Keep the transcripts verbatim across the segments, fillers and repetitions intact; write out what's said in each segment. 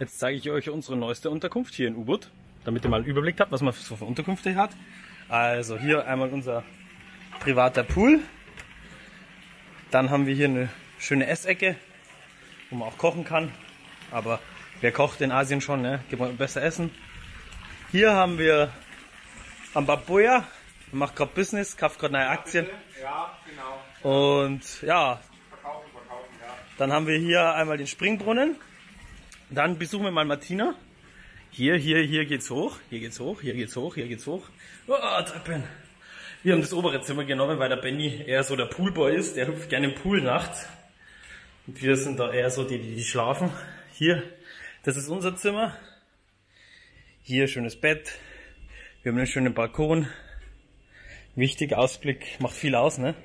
Jetzt zeige ich euch unsere neueste Unterkunft hier in Ubud, damit ihr mal einen Überblick habt, was man so für Unterkünfte hat. Also hier einmal unser privater Pool. Dann haben wir hier eine schöne Essecke, wo man auch kochen kann. Aber wer kocht in Asien schon, ne? Geht man besser essen. Hier haben wir am Babuya, macht gerade Business, kauft gerade neue Aktien. Ja, genau. Und ja, verkaufen, verkaufen, ja. Dann haben wir hier einmal den Springbrunnen. Dann besuchen wir mal Martina. Hier, hier, hier geht's hoch, hier geht's hoch, hier geht's hoch, hier geht's hoch. Oh, Treppen. Wir haben das obere Zimmer genommen, weil der Benny eher so der Poolboy ist. Der hüpft gerne im Pool nachts. Und wir sind da eher so die, die, die schlafen. Hier, das ist unser Zimmer. Hier schönes Bett. Wir haben einen schönen Balkon. Wichtiger Ausblick, macht viel aus, ne?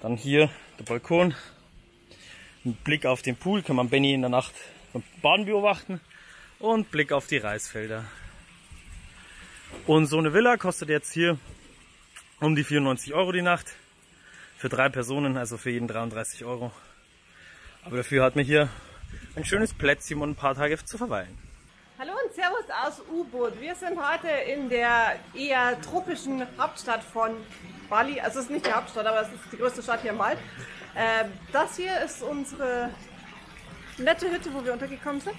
Dann hier der Balkon. Ein Blick auf den Pool, kann man Benny in der Nacht beim Baden beobachten. Und Blick auf die Reisfelder. Und so eine Villa kostet jetzt hier um die vierundneunzig Euro die Nacht. Für drei Personen, also für jeden dreiunddreißig Euro. Aber dafür hat man hier ein schönes Plätzchen, um ein paar Tage zu verweilen. Hallo und Servus aus Ubud. Wir sind heute in der eher tropischen Hauptstadt von Bali. Also es ist nicht die Hauptstadt, aber es ist die größte Stadt hier mal. Das hier ist unsere nette Hütte, wo wir untergekommen sind.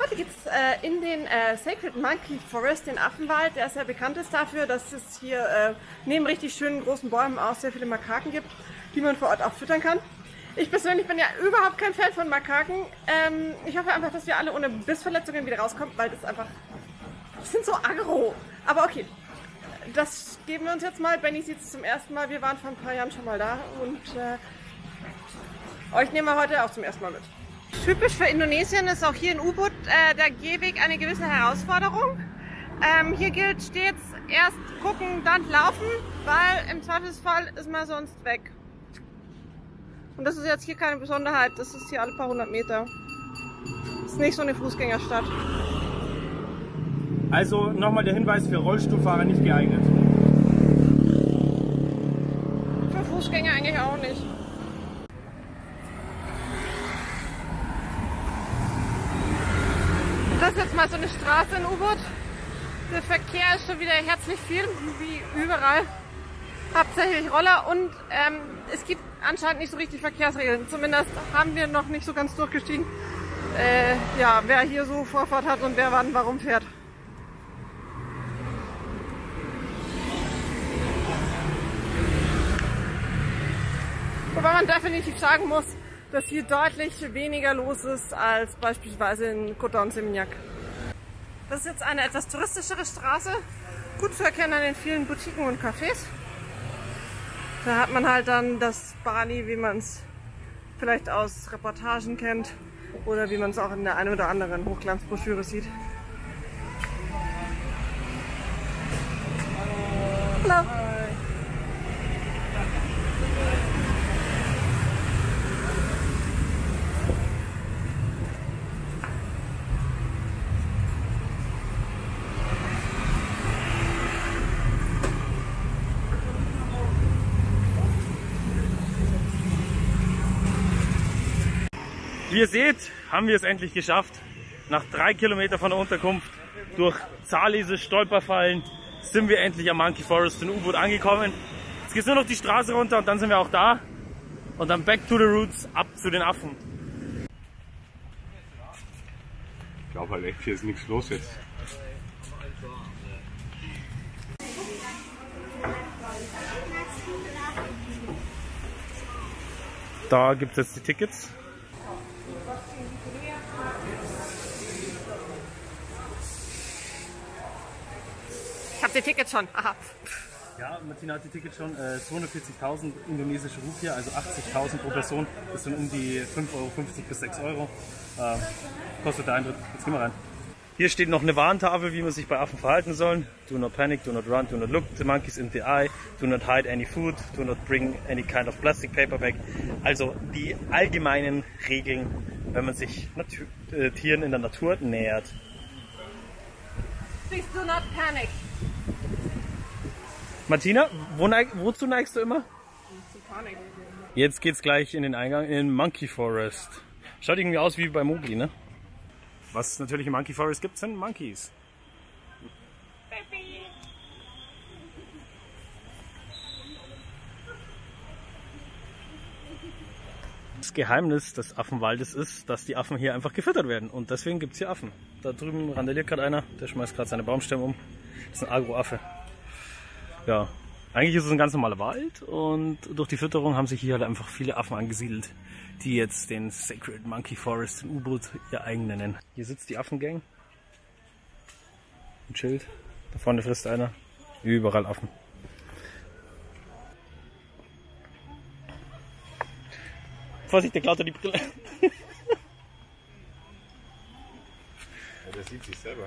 Heute geht es äh, in den äh, Sacred Monkey Forest, den Affenwald, der sehr bekannt ist dafür, dass es hier äh, neben richtig schönen großen Bäumen auch sehr viele Makaken gibt, die man vor Ort auch füttern kann. Ich persönlich bin ja überhaupt kein Fan von Makaken. Ähm, ich hoffe einfach, dass wir alle ohne Bissverletzungen wieder rauskommen, weil das einfach... Die sind so aggro. Aber okay, das geben wir uns jetzt mal. Benny sieht es zum ersten Mal. Wir waren vor ein paar Jahren schon mal da und äh, euch nehmen wir heute auch zum ersten Mal mit. Typisch für Indonesien ist auch hier in Ubud äh, der Gehweg eine gewisse Herausforderung. Ähm, hier gilt stets erst gucken, dann laufen, weil im Zweifelsfall ist man sonst weg. Und das ist jetzt hier keine Besonderheit, das ist hier alle paar hundert Meter. Das ist nicht so eine Fußgängerstadt. Also nochmal der Hinweis, für Rollstuhlfahrer nicht geeignet. Für Fußgänger eigentlich auch nicht. Das ist jetzt mal so eine Straße in Ubud. Der Verkehr ist schon wieder herzlich viel, wie überall. Hauptsächlich Roller und ähm, es gibt anscheinend nicht so richtig Verkehrsregeln. Zumindest haben wir noch nicht so ganz durchgestiegen, äh, ja, wer hier so Vorfahrt hat und wer wann warum fährt. Wobei man definitiv sagen muss, dass hier deutlich weniger los ist als beispielsweise in Kutta und Seminyak. Das ist jetzt eine etwas touristischere Straße, gut zu erkennen an den vielen Boutiquen und Cafés. Da hat man halt dann das Bali, wie man es vielleicht aus Reportagen kennt oder wie man es auch in der einen oder anderen Hochglanzbroschüre sieht. Hallo! Wie ihr seht, haben wir es endlich geschafft, nach drei Kilometern von der Unterkunft durch zahllose Stolperfallen sind wir endlich am Monkey Forest in Ubud angekommen. Jetzt geht es nur noch die Straße runter und dann sind wir auch da und dann back to the roots, ab zu den Affen. Ich glaube halt echt, hier ist nichts los jetzt. Da gibt es jetzt die Tickets. Ich habe die Tickets schon. Aha. Ja, Martina hat die Tickets schon. Äh, zweihundertvierzigtausend indonesische Rupiah, also achtzigtausend pro Person. Das sind um die fünf Euro fünfzig bis sechs Euro. Äh, kostet der Eintritt. Jetzt gehen wir rein. Hier steht noch eine Warntafel, wie man sich bei Affen verhalten soll. Do not panic, do not run, do not look the monkeys in the eye, do not hide any food, do not bring any kind of plastic paper bag. Also die allgemeinen Regeln, wenn man sich Natur, äh, Tieren in der Natur nähert. Please do not panic. Martina, wo neig, wozu neigst du immer? Zu Panik. Jetzt geht's gleich in den Eingang in Monkey Forest. Schaut irgendwie aus wie bei Mowgli, ne? Was es natürlich im Monkey Forest gibt, sind Monkeys. Baby. Das Geheimnis des Affenwaldes ist, dass die Affen hier einfach gefüttert werden und deswegen gibt es hier Affen. Da drüben randaliert gerade einer, der schmeißt gerade seine Baumstämme um. Das ist ein Agroaffe. Ja, eigentlich ist es ein ganz normaler Wald und durch die Fütterung haben sich hier halt einfach viele Affen angesiedelt, die jetzt den Sacred Monkey Forest in Ubud ihr eigen nennen. Hier sitzt die Affengang und chillt. Da vorne frisst einer. Überall Affen. Vorsicht, der klaut die Brille. Ja, der sieht sich selber.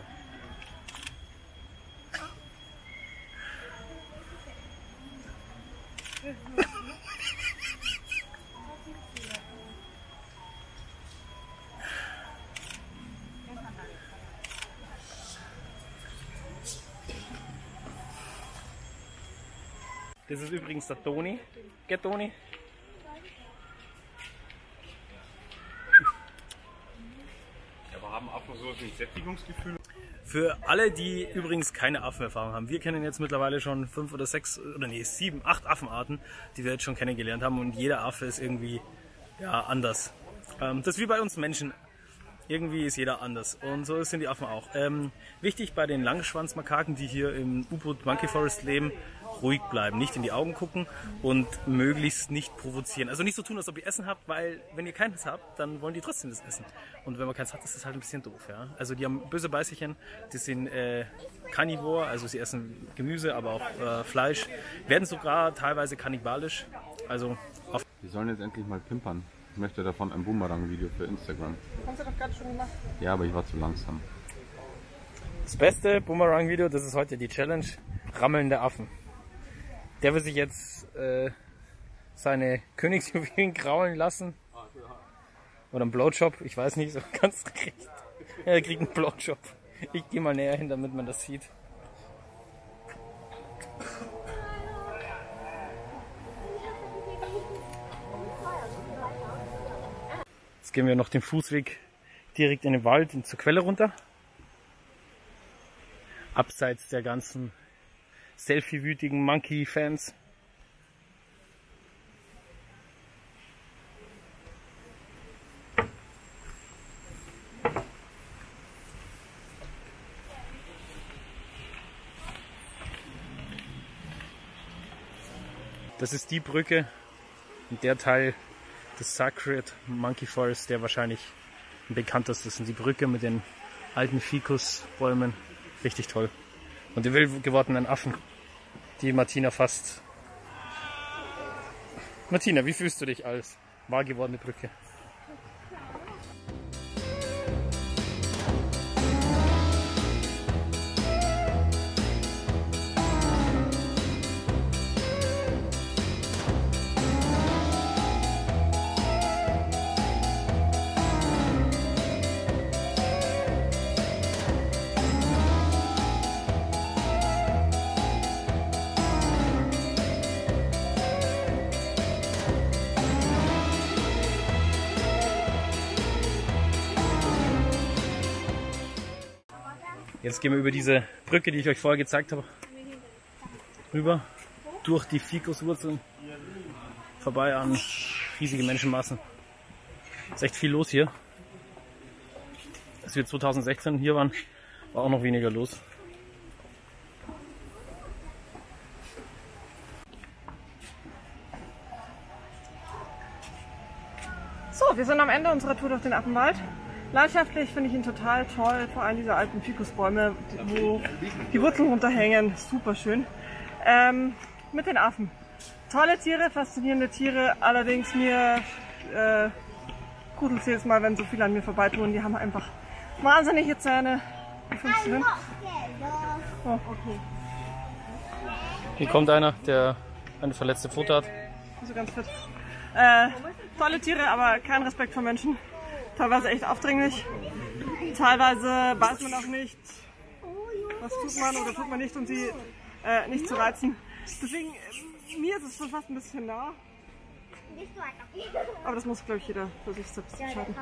Das ist übrigens der Toni. Geh, Toni. Ja, aber haben Affen so ein Sättigungsgefühl? Für alle, die übrigens keine Affenerfahrung haben. Wir kennen jetzt mittlerweile schon fünf oder sechs, oder nee, sieben, acht Affenarten, die wir jetzt schon kennengelernt haben. Und jeder Affe ist irgendwie ja, anders. Ähm, das ist wie bei uns Menschen. Irgendwie ist jeder anders. Und so sind die Affen auch. Ähm, wichtig bei den Langschwanzmakaken, die hier im Ubud Monkey Forest leben, ruhig bleiben, nicht in die Augen gucken und möglichst nicht provozieren. Also nicht so tun, als ob ihr Essen habt, weil wenn ihr keines habt, dann wollen die trotzdem das Essen. Und wenn man keins hat, ist das halt ein bisschen doof. Ja? Also die haben böse Beißerchen, die sind äh, Karnivor, also sie essen Gemüse, aber auch äh, Fleisch, werden sogar teilweise kannibalisch. Also auf wir sollen jetzt endlich mal pimpern. Ich möchte davon ein Boomerang-Video für Instagram. Hast du doch gerade schon gemacht? Ja, aber ich war zu langsam. Das beste Boomerang-Video, das ist heute die Challenge, rammelnde Affen. Der will sich jetzt äh, seine Königsjuwelen kraulen lassen. Oder einen Blowjob, ich weiß nicht, so ganz recht. Er kriegt einen Blowjob. Ich gehe mal näher hin, damit man das sieht. Jetzt gehen wir noch den Fußweg direkt in den Wald, in zur Quelle runter. Abseits der ganzen selfie-wütigen Monkey-Fans. Das ist die Brücke und der Teil des Sacred Monkey Forest, der wahrscheinlich am bekanntesten ist. Die Brücke mit den alten Ficus-Bäumen. Richtig toll. Und die wild gewordenen Affen, die Martina fasst. Martina, wie fühlst du dich als wahr gewordene Brücke? Jetzt gehen wir über diese Brücke, die ich euch vorher gezeigt habe, rüber, durch die Ficuswurzeln, vorbei an riesige Menschenmassen. Ist echt viel los hier. Als wir zwanzig sechzehn hier waren, war auch noch weniger los. So, wir sind am Ende unserer Tour durch den Affenwald. Landschaftlich finde ich ihn total toll, vor allem diese alten Ficusbäume, wo die Wurzeln runterhängen, super schön. Ähm, mit den Affen. Tolle Tiere, faszinierende Tiere, allerdings mir äh, kudelt es jedes Mal, wenn so viele an mir vorbeitun, die haben einfach wahnsinnige Zähne. Oh, okay. Hier kommt einer, der eine verletzte Pfote hat. Also ganz fit. Äh, tolle Tiere, aber kein Respekt vor Menschen. Teilweise echt aufdringlich, teilweise weiß man auch nicht, was tut man oder tut man nicht, um sie äh, nicht zu reizen. Deswegen, mir ist es schon fast ein bisschen nah, aber das muss, glaube ich, jeder für sich selbst entscheiden.